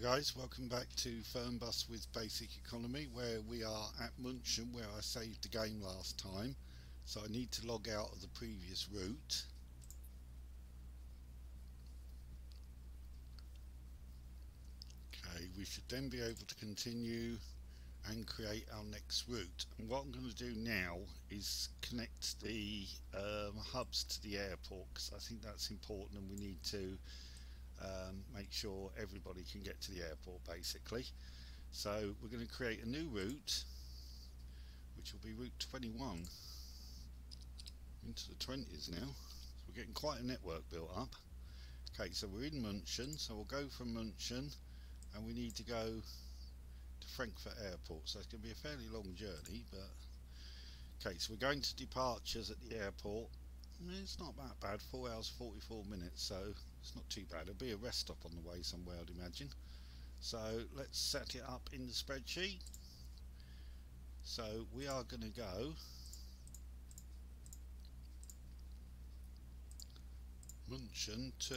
Hi guys, welcome back to Fernbus with Basic Economy, where we are at München, where I saved the game last time. So I need to log out of the previous route. Okay, we should then be able to continue and create our next route. And what I'm going to do now is connect the hubs to the airport, because I think that's important and we need to make sure everybody can get to the airport basically. So we're going to create a new route, which will be route 21 into the 20s now. So we're getting quite a network built up. Okay, so we're in München, so we'll go from München and we need to go to Frankfurt Airport, so it's going to be a fairly long journey. But okay, so we're going to departures at the airport. It's not that bad, 4 hours 44 minutes, so it's not too bad. There'll be a rest stop on the way somewhere, I'd imagine. So let's set it up in the spreadsheet. So we are going to go München to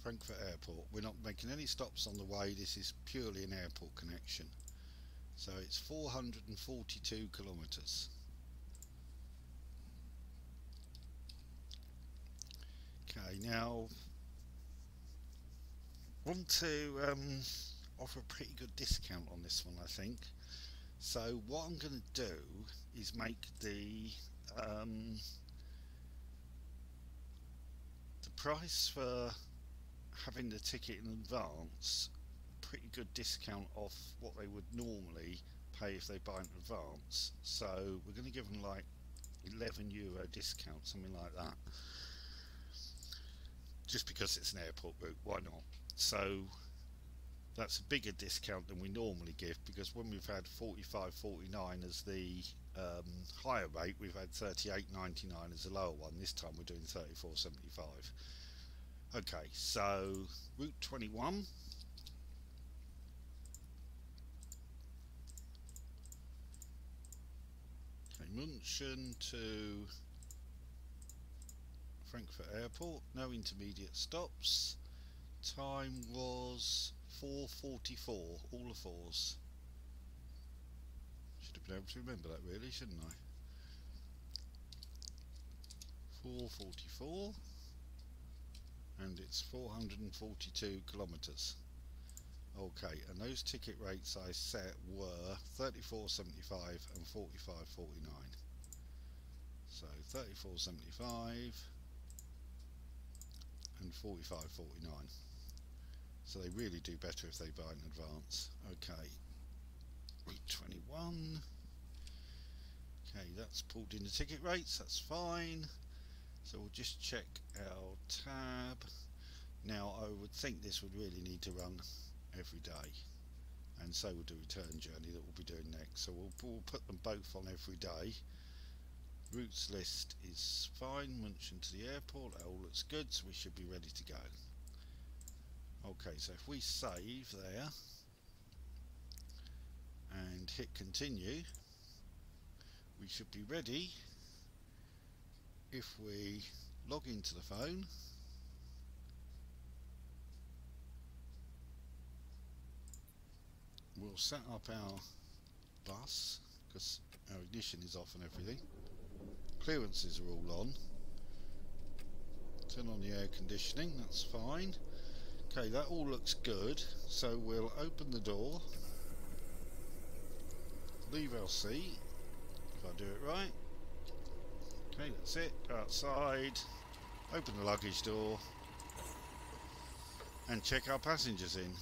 Frankfurt Airport. We're not making any stops on the way, this is purely an airport connection. So it's 442 kilometres. Okay, now I want to offer a pretty good discount on this one, I think. So what I'm going to do is make the price for having the ticket in advance pretty good discount off what they would normally pay if they buy in advance. So we're going to give them like €11 discount, something like that. Just because it's an airport route, why not? So that's a bigger discount than we normally give, because when we've had 45.49 as the higher rate, we've had 38.99 as the lower one. This time we're doing 34.75. Okay, so route 21. Okay, München to Frankfurt Airport, no intermediate stops. Time was 4:44, all the fours. Should have been able to remember that really, shouldn't I? 4:44, and it's 442 kilometres. Okay, and those ticket rates I set were 34.75 and 45.49. So 34.75. and 45.49, so they really do better if they buy in advance. Okay, route 21. Okay, that's pulled in the ticket rates, that's fine. So we'll just check our tab. Now I would think this would really need to run every day, and so would the return journey that we'll be doing next. So we'll put them both on every day. Routes list is fine. München to the airport, that all looks good, so we should be ready to go. Okay, so if we save there and hit continue, we should be ready. If we log into the phone, we'll set up our bus, because our ignition is off and everything. Clearances are all on. Turn on the air conditioning, that's fine. Okay, that all looks good. So we'll open the door, leave our seat, if I do it right. Okay, that's it. Go outside, open the luggage door, and check our passengers in.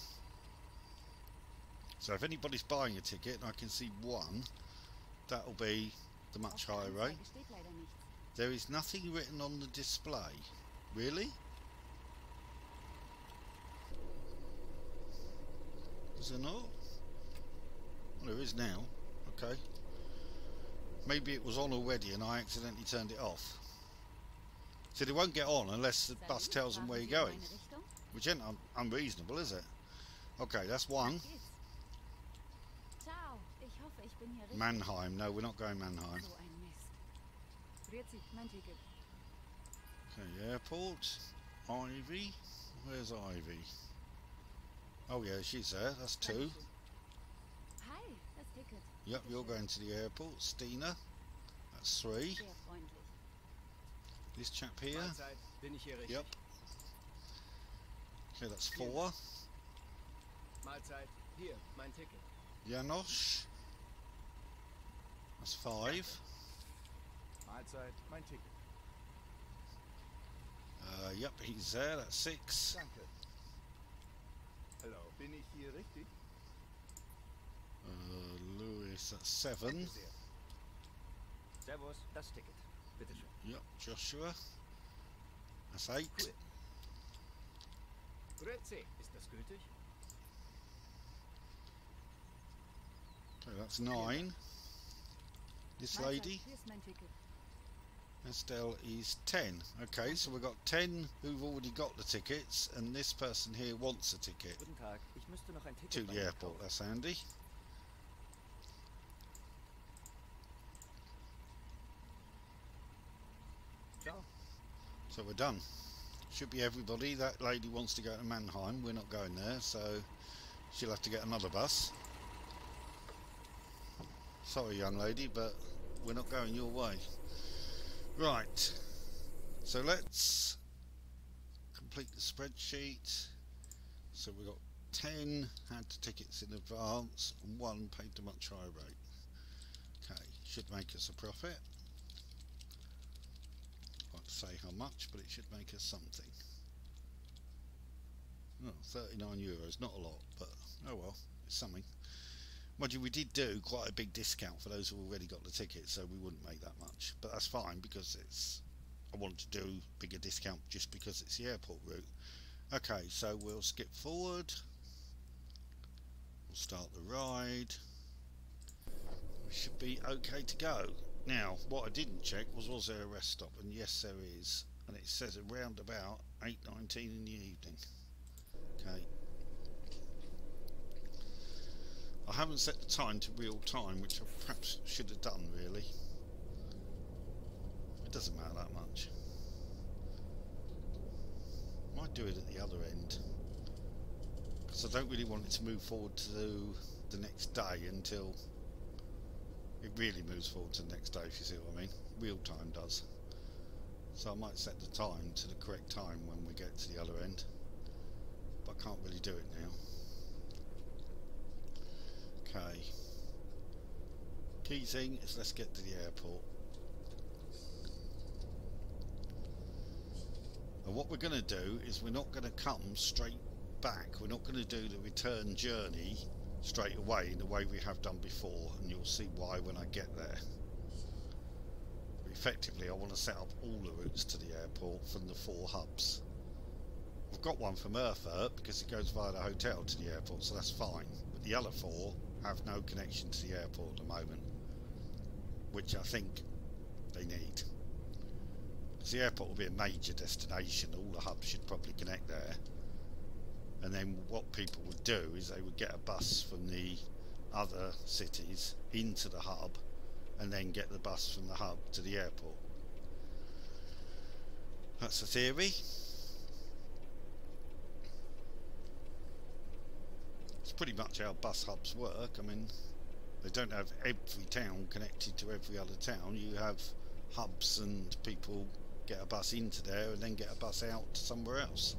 So if anybody's buying a ticket, and I can see one, that'll be the much higher rate. There is nothing written on the display. Really? Is there not? Well, there is now. Okay. Maybe it was on already and I accidentally turned it off. So they won't get on unless the bus tells them where you're going. Which isn't unreasonable, is it? Okay, that's one. Mannheim. No, we're not going Mannheim. Okay, airport. Ivy. Where's Ivy? Oh yeah, she's there. That's two. Hi, das Ticket. Yep, you're going to the airport. Stina. That's three. This chap here. Yep. Okay, that's four. Mahlzeit. Here, mein Ticket. Janosch. That's five. Mahlzeit, mein Ticket. Yep, he's there. That's six. Danke. Hello. Bin ich hier richtig? Louis, that's seven. Servus, das Ticket. Bitte schön. Yep, Joshua. That's eight. Cool. Grüezi, ist das gültig? Okay, that's nine. This lady. Estelle is 10. Okay, so we've got 10 who've already got the tickets, and this person here wants a ticket to the airport. That's handy. So we're done. Should be everybody. That lady wants to go to Mannheim. We're not going there, so she'll have to get another bus. Sorry, young lady, but we're not going your way. Right, so let's complete the spreadsheet. So we got 10 had tickets in advance and one paid the much higher rate. Okay, should make us a profit. I won't say how much, but it should make us something. Oh, 39 euros, not a lot, but oh well, it's something. Mind you, we did do quite a big discount for those who already got the ticket, so we wouldn't make that much. But that's fine, because it's... I wanted to do bigger discount just because it's the airport route. Okay, so we'll skip forward. We'll start the ride. We should be okay to go. Now, what I didn't check was there a rest stop? And yes, there is. And it says around about 8:19 in the evening. Okay. I haven't set the time to real time, which I perhaps should have done, really. It doesn't matter that much. I might do it at the other end, because I don't really want it to move forward to the next day until it really moves forward to the next day, if you see what I mean. Real time does. So I might set the time to the correct time when we get to the other end, but I can't really do it now. Okay, key thing is let's get to the airport. And what we're going to do is we're not going to come straight back. We're not going to do the return journey straight away in the way we have done before, and you'll see why when I get there. But effectively I want to set up all the routes to the airport from the four hubs. I've got one from Erfurt because it goes via the hotel to the airport, so that's fine. But the other four have no connection to the airport at the moment, which I think they need, because the airport will be a major destination. All the hubs should probably connect there, and then what people would do is they would get a bus from the other cities into the hub, and then get the bus from the hub to the airport. That's the theory. It's pretty much how bus hubs work. I mean, they don't have every town connected to every other town. You have hubs and people get a bus into there and then get a bus out to somewhere else.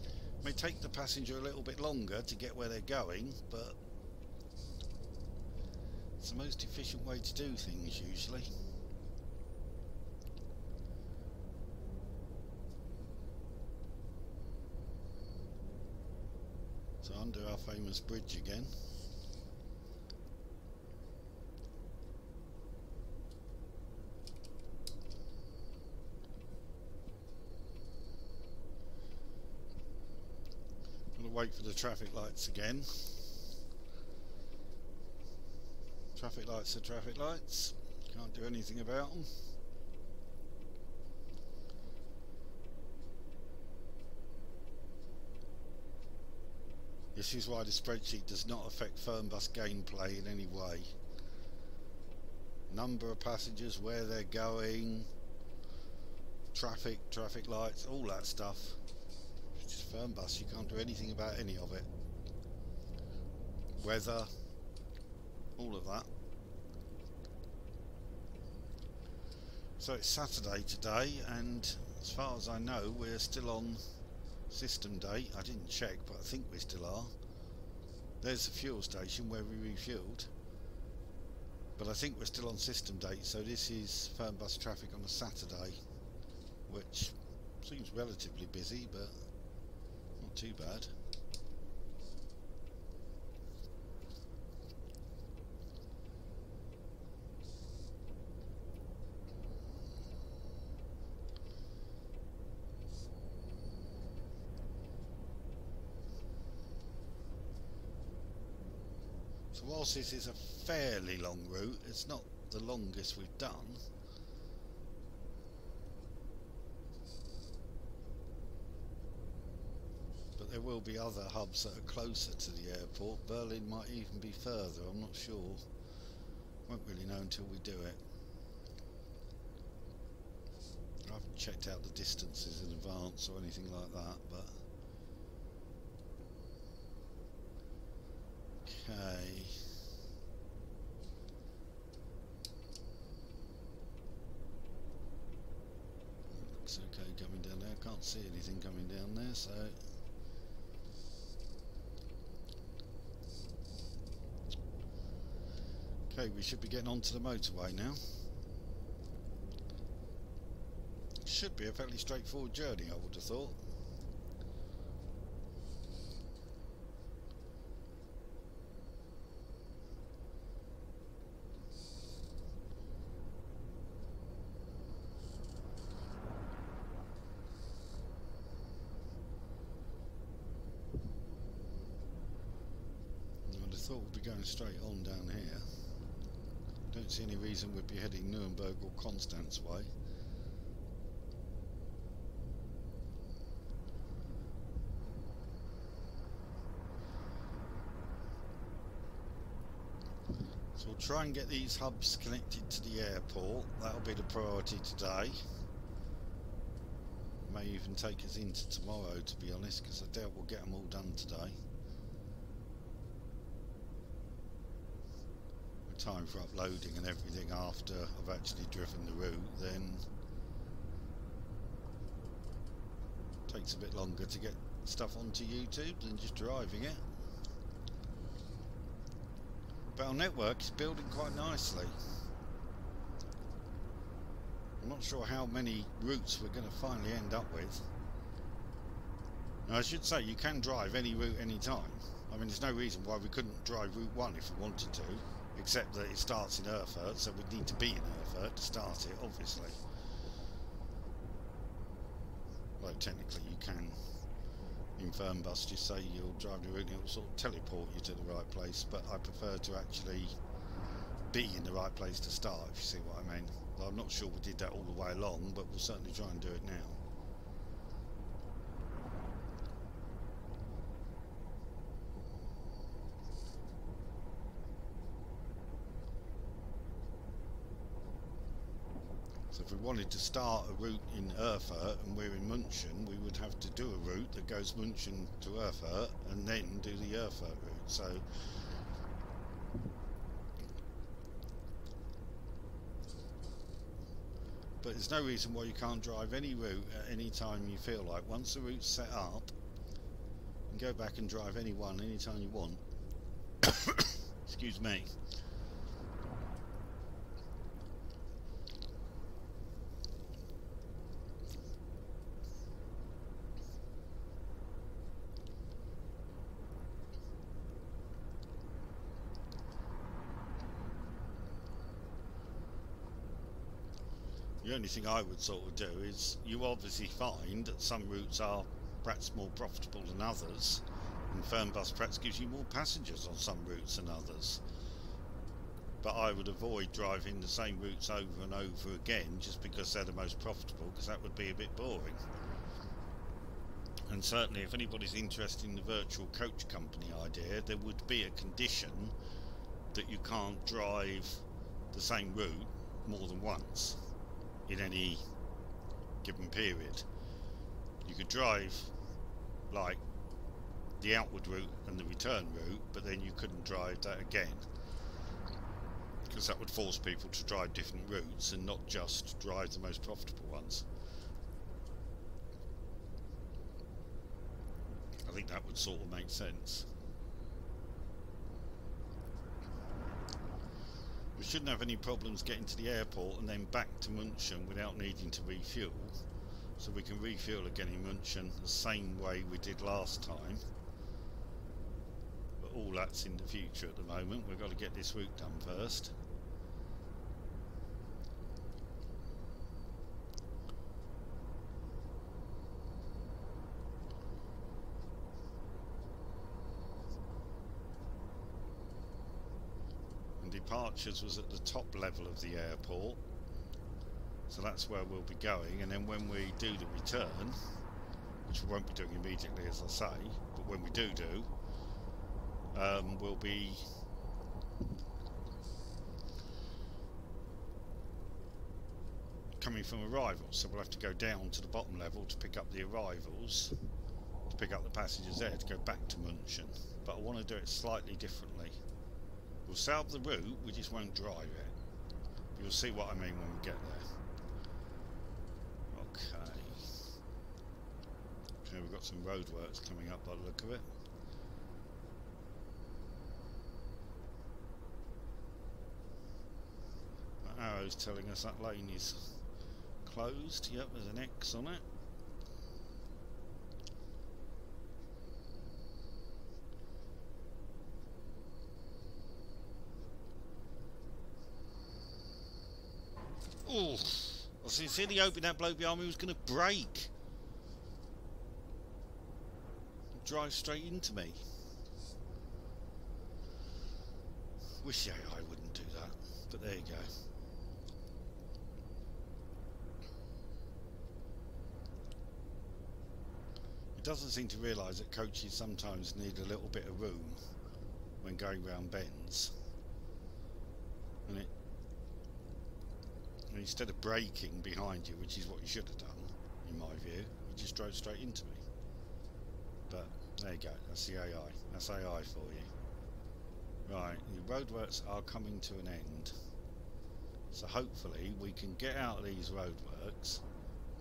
It may take the passenger a little bit longer to get where they're going, but it's the most efficient way to do things usually. So under our famous bridge again. Gotta wait for the traffic lights again. Traffic lights are traffic lights. Can't do anything about them. This is why the spreadsheet does not affect Fernbus gameplay in any way. Number of passengers, where they're going, traffic lights, all that stuff. It's just Fernbus, you can't do anything about any of it. Weather, all of that. So it's Saturday today, and as far as I know we're still on system day. I didn't check, but I think we still are. There's the fuel station where we refueled, but I think we're still on system date, so this is Fernbus traffic on a Saturday, which seems relatively busy, but not too bad. So whilst this is a fairly long route, it's not the longest we've done. But there will be other hubs that are closer to the airport. Berlin might even be further, I'm not sure. Won't really know until we do it. I haven't checked out the distances in advance or anything like that, but... Okay. Looks okay coming down there. Can't see anything coming down there, so okay, we should be getting onto the motorway now. Should be a fairly straightforward journey, I would have thought. Straight on down here. Don't see any reason we'd be heading Nürnberg or Konstanz way. So we'll try and get these hubs connected to the airport. That'll be the priority today. May even take us into tomorrow, to be honest, because I doubt we'll get them all done today. Time for uploading and everything after I've actually driven the route, then takes a bit longer to get stuff onto YouTube than just driving it. But our network is building quite nicely. I'm not sure how many routes we're going to finally end up with. Now I should say you can drive any route any time. I mean, there's no reason why we couldn't drive Route 1 if we wanted to. Except that it starts in Erfurt, so we'd need to be in Erfurt to start it, obviously. Although technically you can, in Fernbus, just say you'll drive the route and it'll sort of teleport you to the right place, but I prefer to actually be in the right place to start, if you see what I mean. Well, I'm not sure we did that all the way along, but we'll certainly try and do it now. If we wanted to start a route in Erfurt and we're in München, we would have to do a route that goes München to Erfurt and then do the Erfurt route. So but there's no reason why you can't drive any route at any time you feel like. Once the route's set up, you can go back and drive any one anytime you want. Excuse me. The only thing I would sort of do is, you obviously find that some routes are perhaps more profitable than others, and Fernbus perhaps gives you more passengers on some routes than others. But I would avoid driving the same routes over and over again just because they're the most profitable, because that would be a bit boring. And certainly if anybody's interested in the virtual coach company idea, there would be a condition that you can't drive the same route more than once in any given period. You could drive like the outward route and the return route, but then you couldn't drive that again, because that would force people to drive different routes and not just drive the most profitable ones. I think that would sort of make sense. We shouldn't have any problems getting to the airport and then back to München without needing to refuel. So we can refuel again in München the same way we did last time. But all that's in the future at the moment. We've got to get this route done first. Departures was at the top level of the airport, so that's where we'll be going. And then when we do the return, which we won't be doing immediately as I say, but when we do, we'll be coming from arrivals, so we'll have to go down to the bottom level to pick up the arrivals, to pick up the passengers there to go back to München. But I want to do it slightly differently. We'll set up the route, we just won't drive it. You'll see what I mean when we get there. Okay. So we've got some roadworks coming up by the look of it. That arrow's telling us that lane is closed. Yep, there's an X on it. Oh, I sincerely hoping that bloke behind me was going to brake. Drive straight into me. Wish AI wouldn't do that, but there you go. It doesn't seem to realise that coaches sometimes need a little bit of room when going round bends. And it, instead of braking behind you, which is what you should have done, in my view, you just drove straight into me. But there you go, that's the AI. That's AI for you. Right, the roadworks are coming to an end. So hopefully we can get out of these roadworks,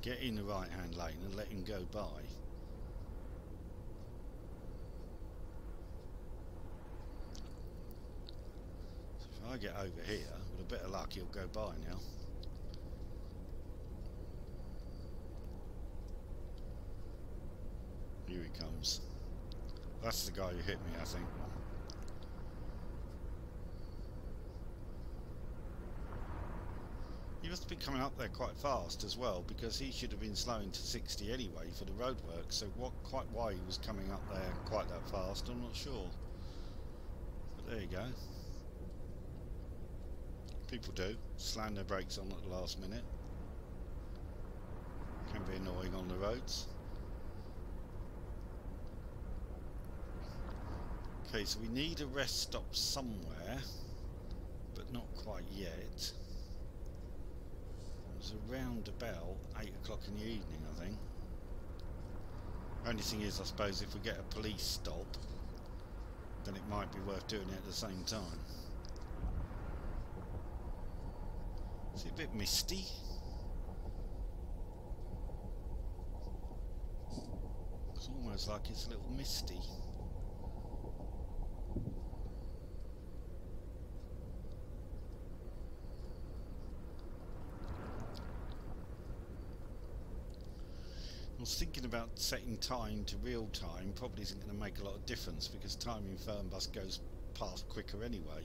get in the right-hand lane and let him go by. If I get over here, with a bit of luck, he'll go by now. Here he comes. That's the guy who hit me, I think. He must have been coming up there quite fast as well, because he should have been slowing to 60 anyway for the roadwork, so quite why he was coming up there quite that fast, I'm not sure. But there you go. People do slam their brakes on at the last minute. Can be annoying on the roads. Okay, so we need a rest stop somewhere, but not quite yet. It was around about 8 o'clock in the evening, I think. Only thing is, I suppose, if we get a police stop, then it might be worth doing it at the same time. It's a bit misty. It's almost like it's a little misty. I was thinking about setting time to real time. Probably isn't going to make a lot of difference because time in Fernbus goes past quicker anyway.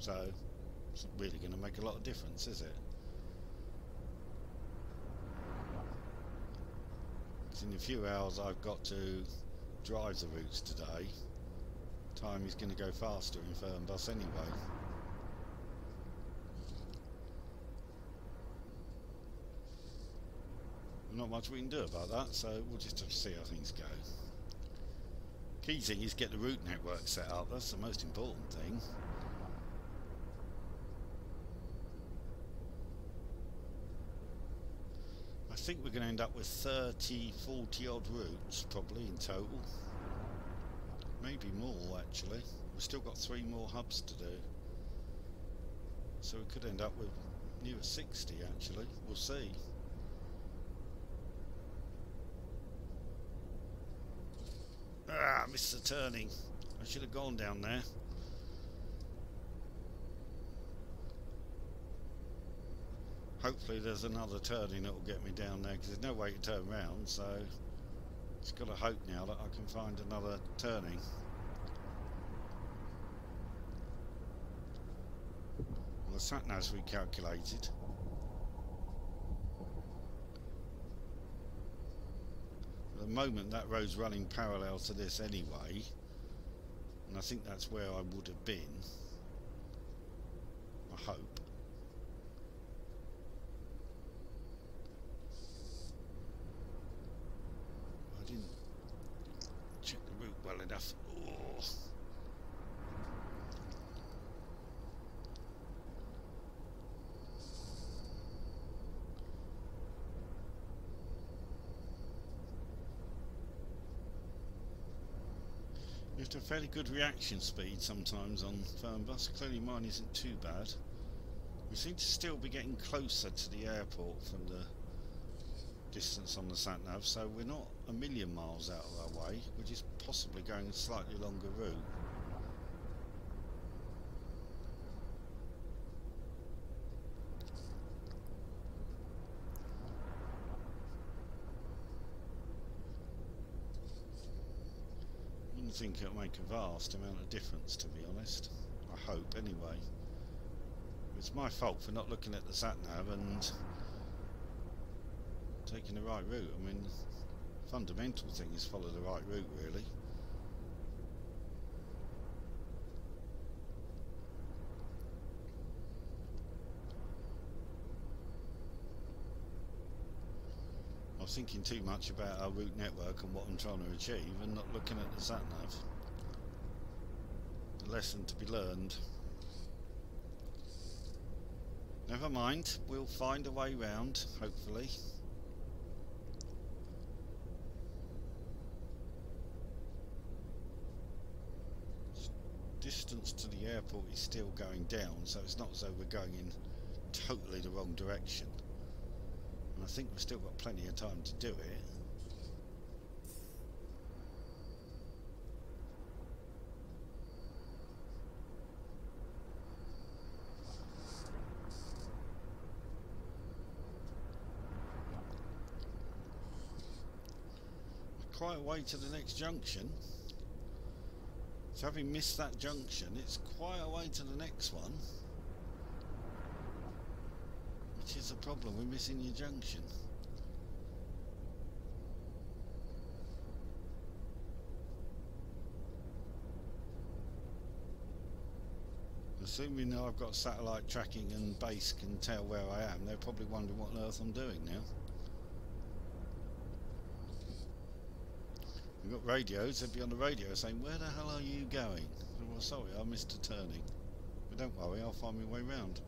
So it's not really going to make a lot of difference, is it? Because in a few hours I've got to drive the routes today. Time is going to go faster in Fernbus anyway. Not much we can do about that, so we'll just have to see how things go. Key thing is get the route network set up, that's the most important thing. think we're going to end up with 30, 40 odd routes probably in total. Maybe more actually. We've still got 3 more hubs to do. So we could end up with near 60 actually. We'll see. Ah, I missed the turning. I should have gone down there. Hopefully there's another turning that will get me down there, because there's no way to turn round, so just got to hope now that I can find another turning. Well, the sat nav's recalculated. At the moment that road's running parallel to this anyway, and I think that's where I would have been, I hope. I didn't check the route well enough. Oh. You have to have fairly good reaction speed sometimes on Fernbus. Clearly mine isn't too bad. We seem to still be getting closer to the airport from the distance on the sat-nav, so we're not a million miles out of our way, we're just possibly going a slightly longer route. I wouldn't think it'll make a vast amount of difference, to be honest. I hope, anyway. It's my fault for not looking at the sat-nav and taking the right route. I mean, the fundamental thing is follow the right route, really. I was thinking too much about our route network and what I'm trying to achieve and not looking at the sat-nav. The lesson to be learned. Never mind, we'll find a way round, hopefully. Distance to the airport is still going down, so it's not as though we're going in totally the wrong direction, and I think we've still got plenty of time to do it. Quite a way to the next junction. So having missed that junction, it's quite a way to the next one, which is the problem, we're missing your junction. Assuming that I've got satellite tracking and base can tell where I am, they're probably wondering what on earth I'm doing now. We've got radios, they'd be on the radio saying, where the hell are you going? Well, sorry, I missed a turning. But don't worry, I'll find my way round.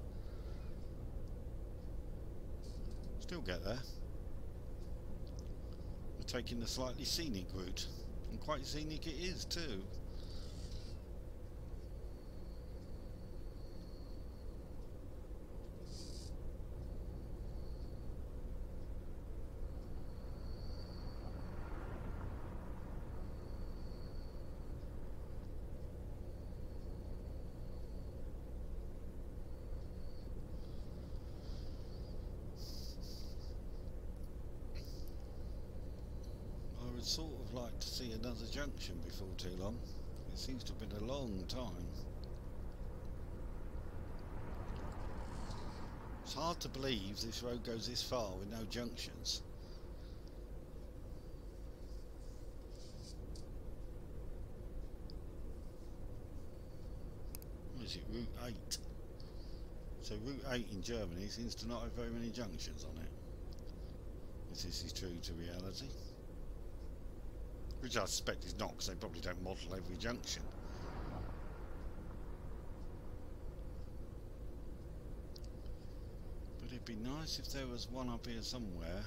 Still get there. We're taking the slightly scenic route. And quite scenic it is too. Like to see another junction before too long. It seems to have been a long time. It's hard to believe this road goes this far with no junctions. What is it, Route 8? So Route 8 in Germany seems to not have very many junctions on it, if this is true to reality. Which I suspect is not, because they probably don't model every junction. But it'd be nice if there was one up here somewhere.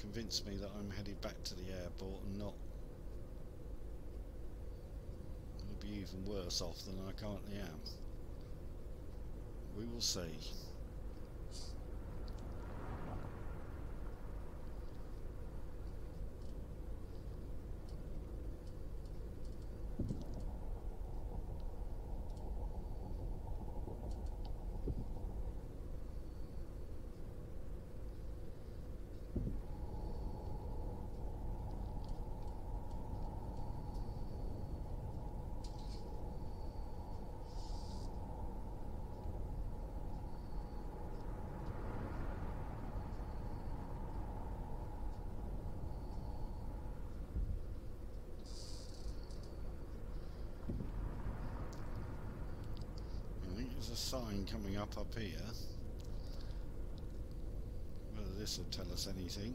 convinced me that I'm headed back to the airport and not. I'll be even worse off than I currently am. We will see. There's a sign coming up here. Whether this will tell us anything.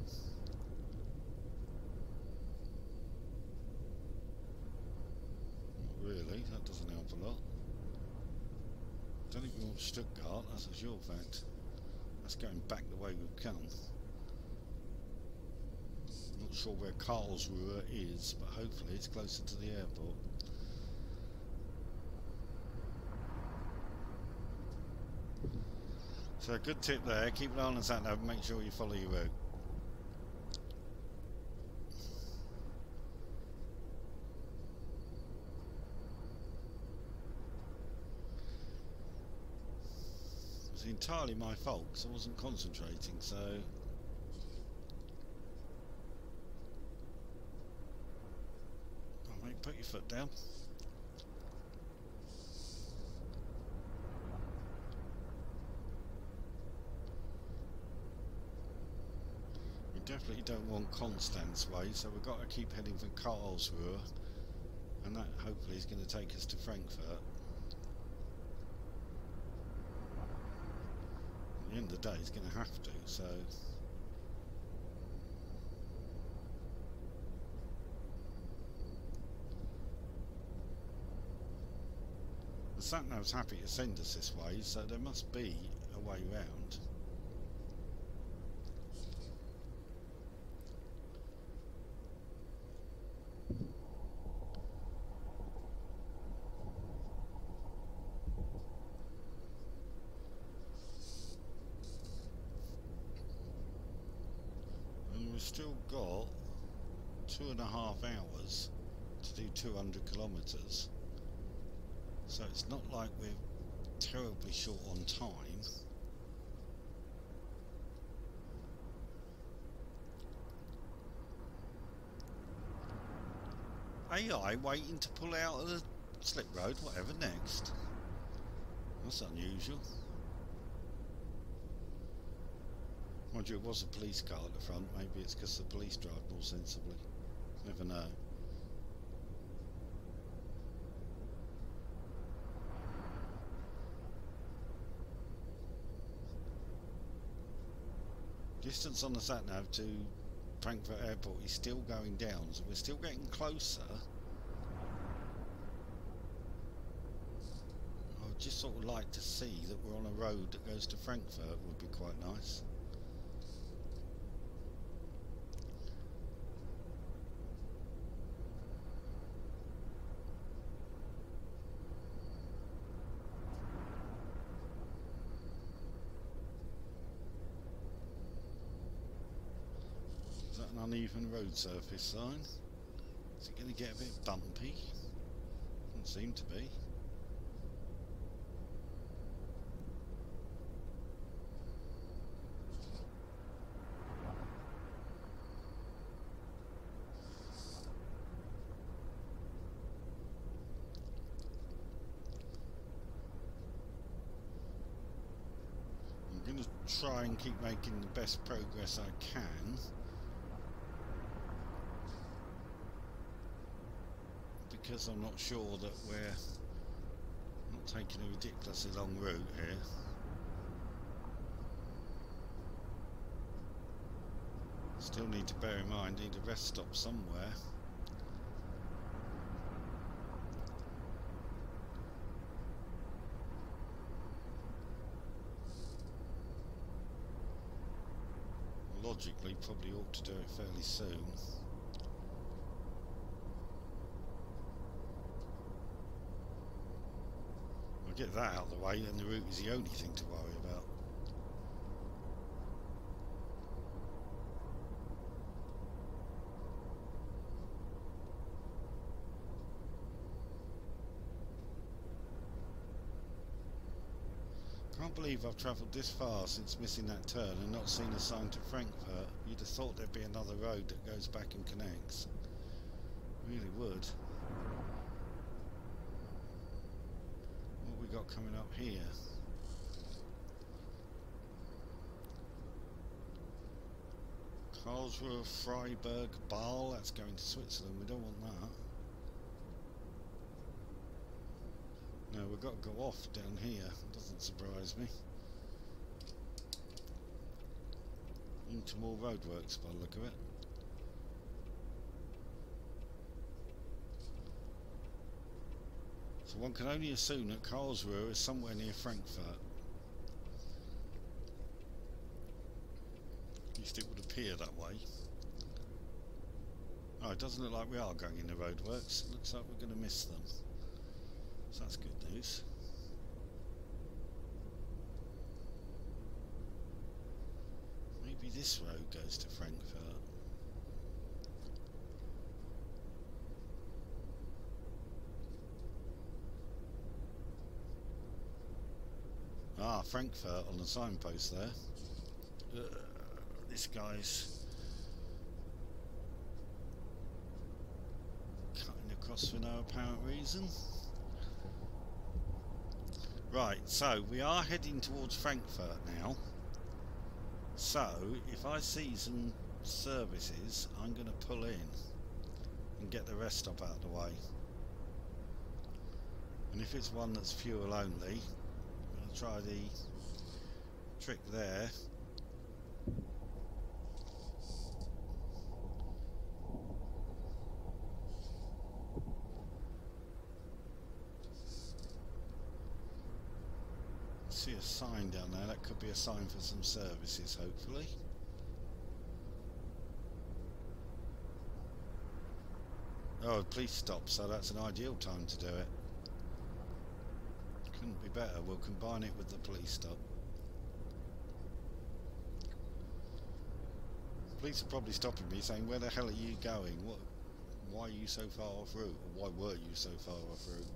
Not really, that doesn't help a lot. Don't think we're on Stuttgart, that's a sure fact. That's going back the way we've come. Not sure where Karlsruhe is, but hopefully it's closer to the airport. So a good tip there, keep an eye on the sat-nav and make sure you follow your route. It's entirely my fault because I wasn't concentrating, so... Oh mate, put your foot down. Definitely don't want Konstanz way, so we've got to keep heading for Karlsruhe, and that hopefully is going to take us to Frankfurt. At the end of the day, it's going to have to, so... The sat-nav's happy to send us this way, so there must be a way round. Still got 2.5 hours to do 200 kilometres, so it's not like we're terribly short on time. AI waiting to pull out of the slip road, whatever next. That's unusual. Mind you, it was a police car at the front. Maybe it's because the police drive more sensibly. Never know. Distance on the sat-nav to Frankfurt Airport is still going down, so we're still getting closer. I would just sort of like to see that we're on a road that goes to Frankfurt. Would be quite nice. Uneven road surface sign. Is it going to get a bit bumpy? Doesn't seem to be. I'm going to try and keep making the best progress I can. Because I'm not sure that we're not taking a ridiculously long route here. Still need to bear in mind, need a rest stop somewhere. Logically actually probably ought to do it fairly soon. I'll get that out of the way, and the route is the only thing to worry about. I can't believe I've travelled this far since missing that turn and not seen a sign to Frankfurt. You'd have thought there'd be another road that goes back and connects. Really would. What have we got coming up here? Karlsruhe, Freiburg, Basel. That's going to Switzerland. We don't want that. No, we've got to go off down here. Doesn't surprise me. Into more roadworks by the look of it. So one can only assume that Karlsruhe is somewhere near Frankfurt. At least it would appear that way. Oh, it doesn't look like we are going into roadworks. It looks like we're going to miss them. So that's good news. This road goes to Frankfurt. Ah, Frankfurt on the signpost there. This guy's cutting across for no apparent reason. Right, so we are heading towards Frankfurt now. So, if I see some services, I'm going to pull in and get the rest stop out of the way. And if it's one that's fuel only, I'm going to try the trick there. See a sign down there, that could be a sign for some services, hopefully. Oh, please stop, so that's an ideal time to do it. Couldn't be better, we'll combine it with the police stop. Police are probably stopping me saying, where the hell are you going? What? Why are you so far off route? Or why were you so far off route?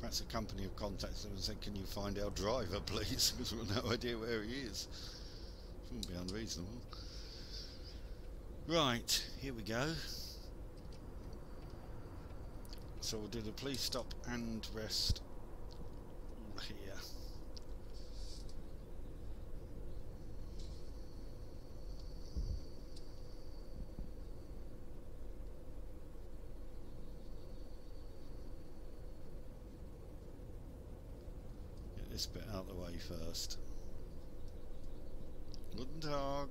Perhaps a company have contacted them and said, can you find our driver please, because we've no idea where he is. Wouldn't be unreasonable. Right, here we go. So we'll do the police stop and rest here. This bit out the way first. Guten Tag.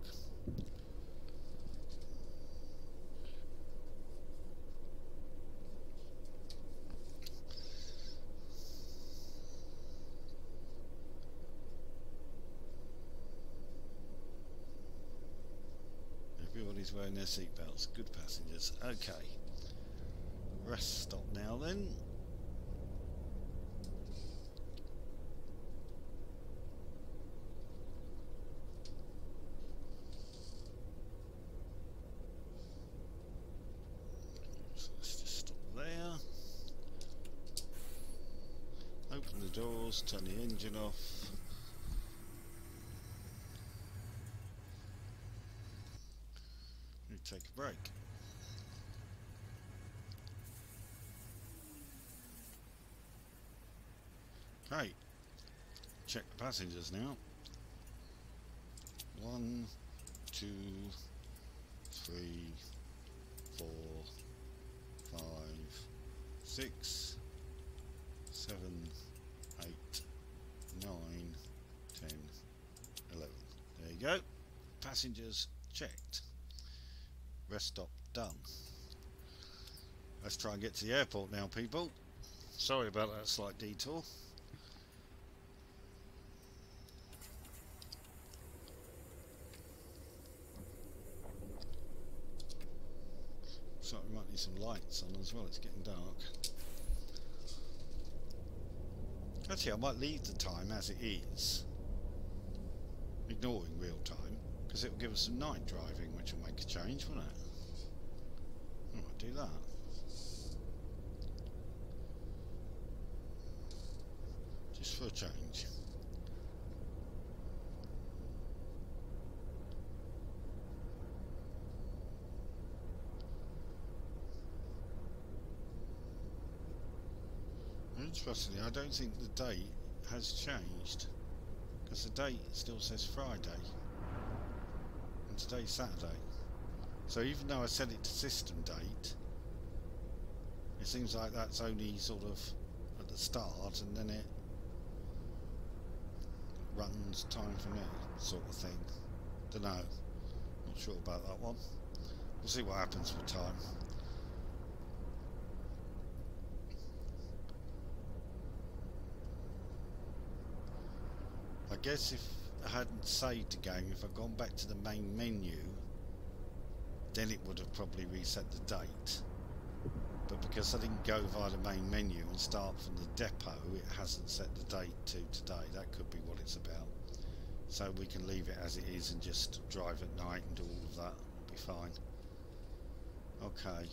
Everybody's wearing their seatbelts. Good passengers. Okay. Rest stop now then. Turn the engine off. Need to take a break. Okay, check the passengers now. 1, 2, 3, 4, 5, 6, 7, 8, 9, 10, 11. There you go. Passengers checked. Rest stop done. Let's try and get to the airport now, people. Sorry about that slight detour. me some lights on as well, it's getting dark. Actually, I might leave the time as it is, ignoring real time, because it will give us some night driving, which will make a change, won't it? I might do that. Just for a change. Interestingly, I don't think the date has changed, because the date still says Friday and today's Saturday. So even though I set it to system date, it seems like that's only sort of at the start, and then it runs time for me, sort of thing. Don't know, not sure about that one. We'll see what happens with time. I guess if I hadn't saved the game, if I'd gone back to the main menu, then it would have probably reset the date. But because I didn't go via the main menu and start from the depot, it hasn't set the date to today. That could be what it's about. So we can leave it as it is and just drive at night and do all of that. It'll be fine. Okay.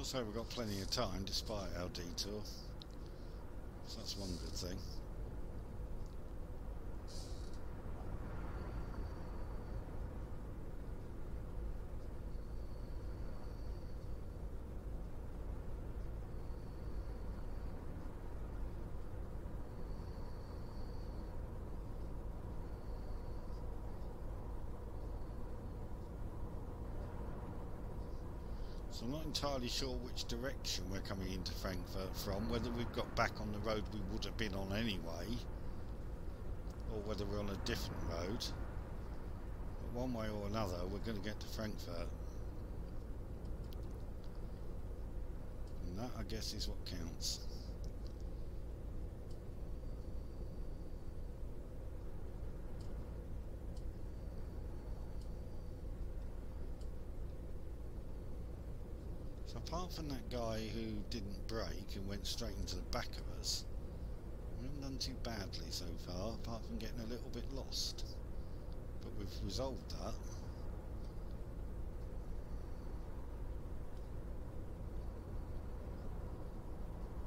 So we've got plenty of time despite our detour, so that's one good thing. So I'm not entirely sure which direction we're coming into Frankfurt from, whether we've got back on the road we would have been on anyway, or whether we're on a different road. But one way or another, we're going to get to Frankfurt. And that, I guess, is what counts. Apart from that guy who didn't brake and went straight into the back of us, we haven't done too badly so far, apart from getting a little bit lost. But we've resolved that.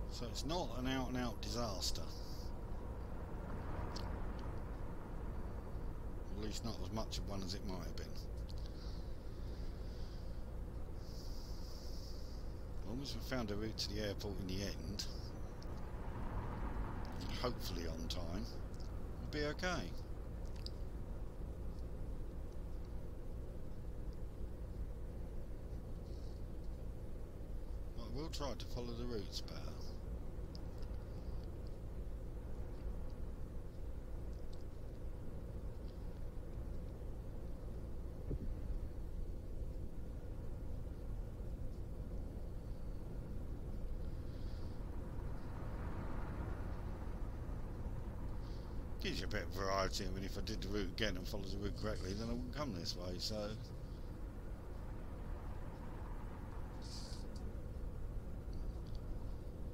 So it's not an out-and-out disaster. At least not as much of one as it might have been. Once we found a route to the airport in the end, and hopefully on time, we'll be okay. But I will try to follow the routes better. Gives you a bit of variety. I mean, if I did the route again and followed the route correctly, then I wouldn't come this way, so...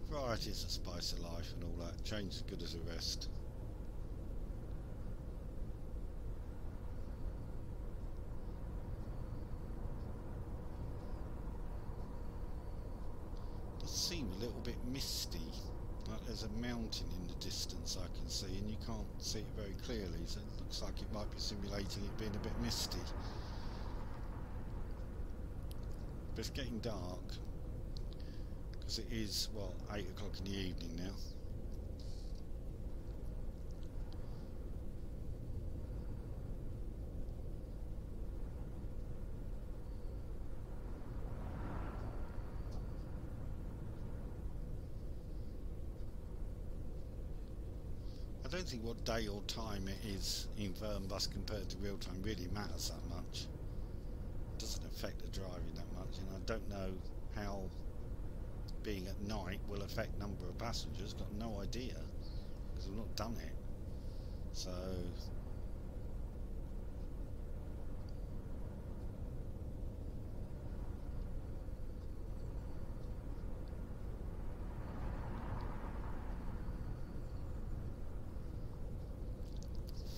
Variety is the spice of life and all that. Change is good as a rest. It does seem a little bit misty. But there's a mountain in the distance I can see, and you can't see it very clearly, so it looks like it might be simulating it being a bit misty. But it's getting dark, because it is, well, 8 o'clock in the evening now. don't think what day or time it is in Fernbus compared to real time really matters that much. It doesn't affect the driving that much, and I don't know how being at night will affect number of passengers. Got no idea because I've not done it. So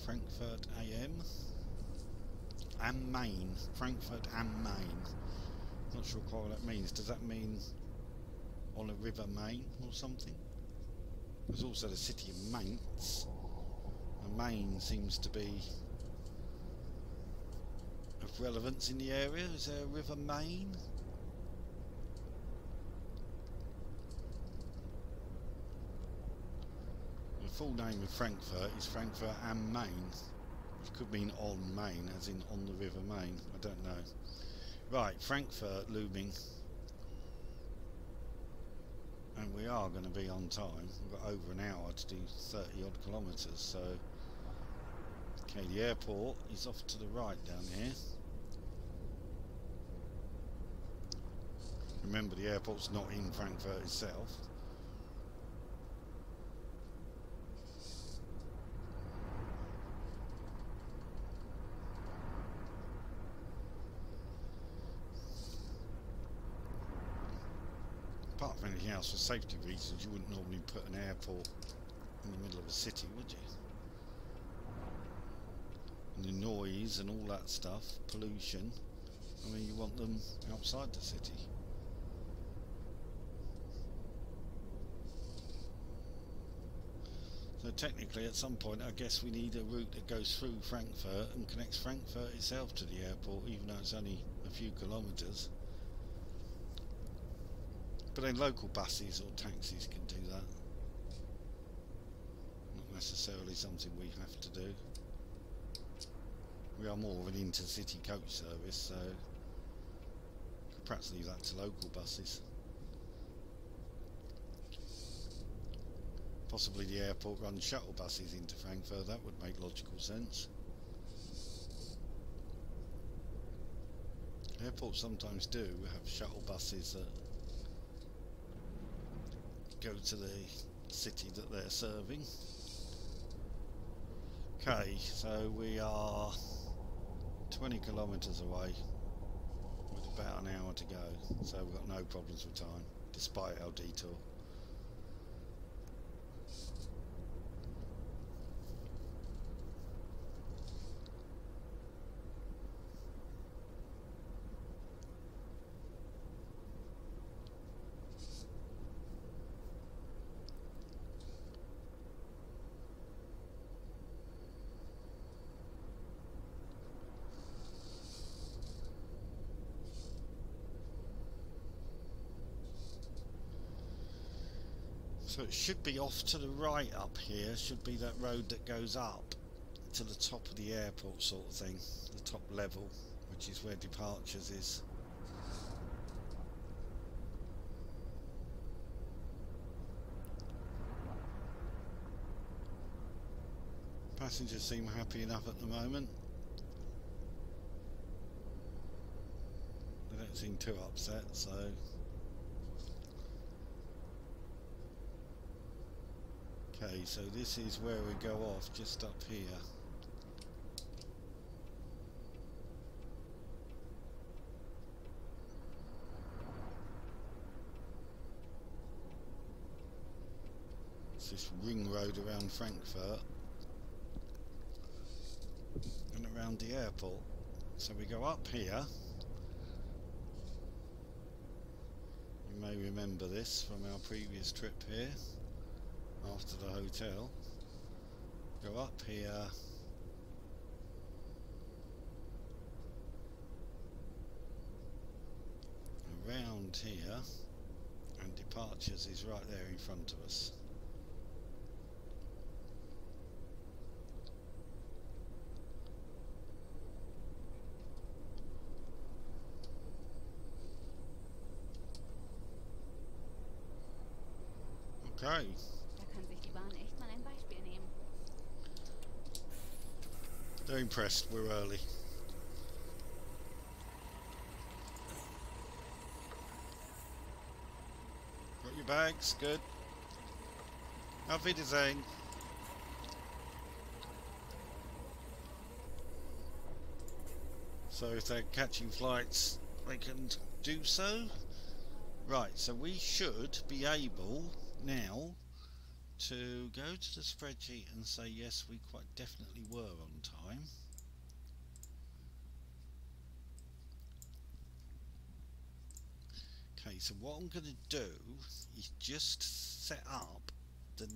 Frankfurt AM and Main. Frankfurt am Main. Not sure quite what that means. Does that mean on a river Main or something? There's also the city of Mainz. And Main seems to be of relevance in the area. Is there a river Main? The full name of Frankfurt is Frankfurt am Main, which could mean on Main, as in on the River Main. I don't know. Right, Frankfurt looming, and we are going to be on time. We've got over an hour to do 30 odd kilometres. So, okay, the airport is off to the right down here. Remember, the airport's not in Frankfurt itself. Apart from anything else, for safety reasons, you wouldn't normally put an airport in the middle of a city, would you? And the noise and all that stuff, pollution, I mean, you want them outside the city. So technically, at some point, I guess we need a route that goes through Frankfurt and connects Frankfurt itself to the airport, even though it's only a few kilometres. But then local buses or taxis can do that. Not necessarily something we have to do. We are more of an intercity coach service, so we could perhaps leave that to local buses. Possibly the airport runs shuttle buses into Frankfurt. That would make logical sense. Airports sometimes do have shuttle buses that go to the city that they're serving. Okay, so we are 20 kilometres away with about an hour to go, so we've got no problems with time despite our detour. So it should be off to the right up here, should be that road that goes up to the top of the airport sort of thing, the top level, which is where departures is. Passengers seem happy enough at the moment. They don't seem too upset, so... Okay, so this is where we go off, just up here. It's this ring road around Frankfurt and around the airport. So we go up here. You may remember this from our previous trip here. After the hotel, go up here, around here, and departures is right there in front of us. Okay. Kann sich die Bahn echt mal ein Beispiel nehmen. They're impressed, we're early. Got your bags, good. Auf Wiedersehen. So if they're catching flights, they can do so. Right, so we should be able now to go to the spreadsheet and say yes, we quite definitely were on time. Okay, so what I'm going to do is just set up the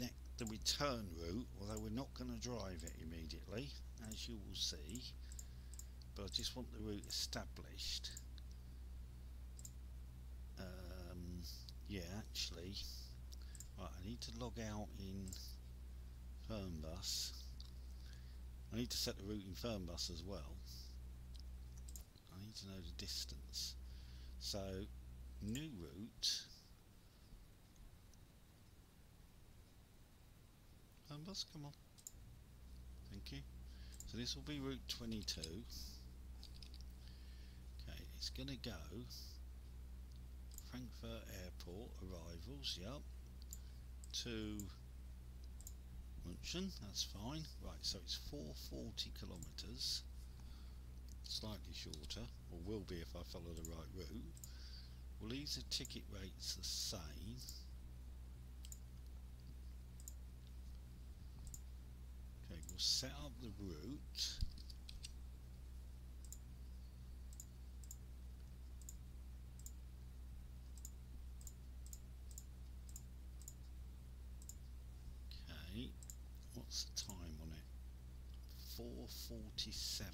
return route, although we're not going to drive it immediately, as you will see, but I just want the route established. Yeah, actually, right, I need to log out in Fernbus. I need to set the route in Fernbus as well. I need to know the distance. So, new route. Fernbus, come on. Thank you. So this will be route 22. Okay, it's going to go Frankfurt Airport arrivals, yep. To München, that's fine. Right, so it's 440 kilometres, slightly shorter, or will be if I follow the right route. We'll leave the ticket rates the same. Okay, we'll set up the route. What's the time on it? 4:47.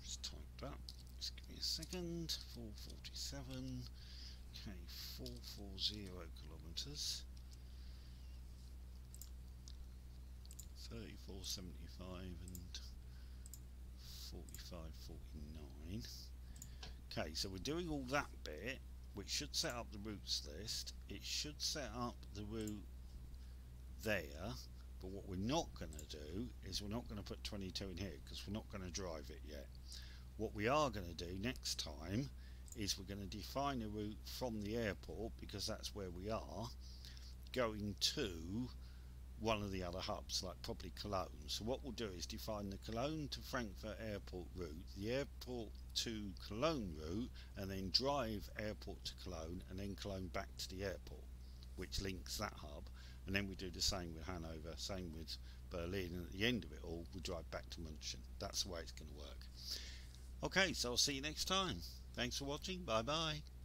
Let's type that. Just give me a second. 4:47. Okay, 440 kilometres. 34.75 and 45.49. Okay, so we're doing all that bit, which should set up the routes list. It should set up the route there, but what we're not going to do is we're not going to put 22 in here because we're not going to drive it yet. What we are going to do next time is we're going to define a route from the airport, because that's where we are, going to one of the other hubs, like probably Cologne. So what we'll do is define the Cologne to Frankfurt airport route, the airport to Cologne route, and then drive airport to Cologne, and then Cologne back to the airport, which links that hub. And then we do the same with Hanover, same with Berlin, and at the end of it all, we drive back to München. That's the way it's going to work. Okay, so I'll see you next time. Thanks for watching. Bye bye.